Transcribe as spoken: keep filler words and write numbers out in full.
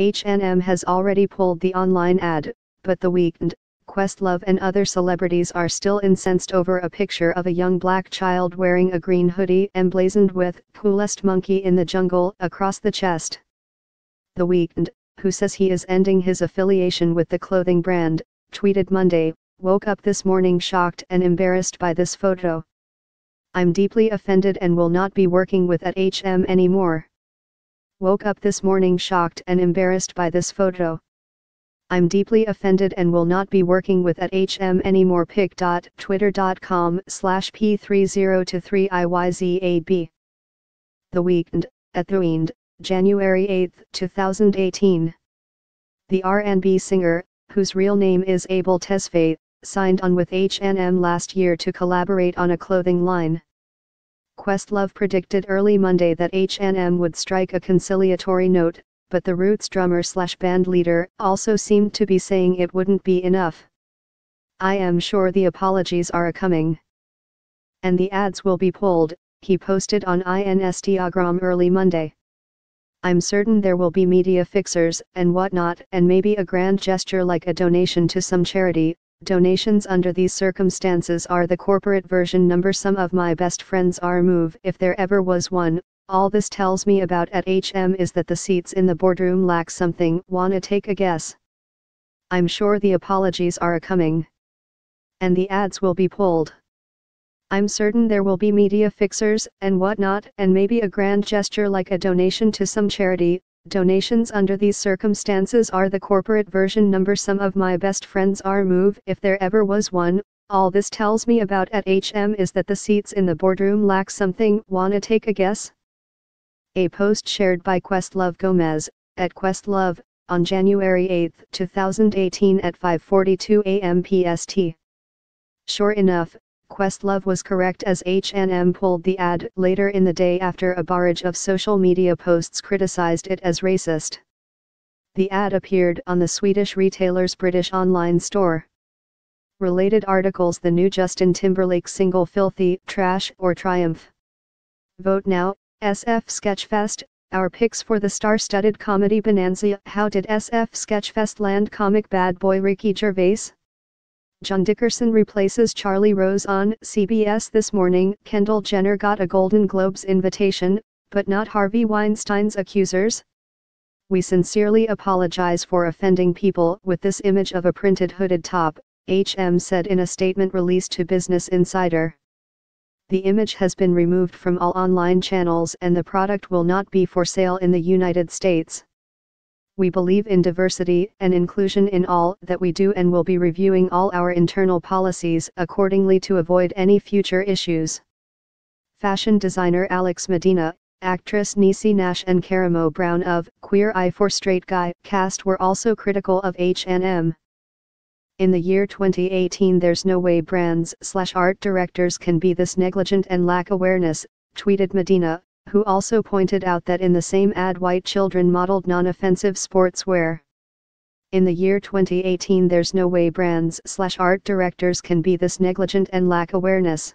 H and M has already pulled the online ad, but The Weeknd, Questlove and other celebrities are still incensed over a picture of a young black child wearing a green hoodie emblazoned with "Coolest Monkey in the Jungle" across the chest. The Weeknd, who says he is ending his affiliation with the clothing brand, tweeted Monday, "Woke up this morning shocked and embarrassed by this photo. I'm deeply offended and will not be working with at H and M anymore. Woke up this morning shocked and embarrassed by this photo. I'm deeply offended and will not be working with at H and M anymore." pic dot twitter dot com slash p three zero two three i y z a b. The Weeknd, at The Weeknd, January eighth, two thousand eighteen. The R and B singer, whose real name is Abel Tesfaye, signed on with H and M last year to collaborate on a clothing line. Questlove predicted early Monday that H and M would strike a conciliatory note, but The Roots drummer slash band leader also seemed to be saying it wouldn't be enough. "I am sure the apologies are a-coming. And the ads will be pulled," he posted on Instagram early Monday. "I'm certain there will be media fixers and whatnot and maybe a grand gesture like a donation to some charity. Donations under these circumstances are the corporate version number some of my best friends are move if there ever was one. All this tells me about at H and M is that the seats in the boardroom lack something. Wanna take a guess? I'm sure the apologies are a-coming. And the ads will be pulled. I'm certain there will be media fixers and whatnot and maybe a grand gesture like a donation to some charity. Donations under these circumstances are the corporate version number some of my best friends are move if there ever was one. All this tells me about at H and M is that the seats in the boardroom lack something. Wanna take a guess?" A post shared by Questlove Gomez, at Questlove, on January eighth, two thousand eighteen at five forty-two a m P S T. Sure enough, Questlove was correct as H and M pulled the ad later in the day after a barrage of social media posts criticized it as racist. The ad appeared on the Swedish retailer's British online store. Related articles: the new Justin Timberlake single "Filthy," "Trash" or "Triumph." Vote now. S F Sketchfest, our picks for the star-studded comedy bonanza. How did S F Sketchfest land? Comic bad boy Ricky Gervais? John Dickerson replaces Charlie Rose on C B S This Morning. Kendall Jenner got a Golden Globes invitation, but not Harvey Weinstein's accusers. "We sincerely apologize for offending people with this image of a printed hooded top," H and M said in a statement released to Business Insider. The image has been removed from all online channels and the product will not be for sale in the United States. "We believe in diversity and inclusion in all that we do and will be reviewing all our internal policies accordingly to avoid any future issues." Fashion designer Alex Medina, actress Niecy Nash and Karamo Brown of Queer Eye for Straight Guy cast were also critical of H and M. "In the year twenty eighteen there's no way brands slash art directors can be this negligent and lack awareness," tweeted Medina, who also pointed out that in the same ad white children modeled non-offensive sportswear. "In the year twenty eighteen there's no way brands slash art directors can be this negligent and lack awareness."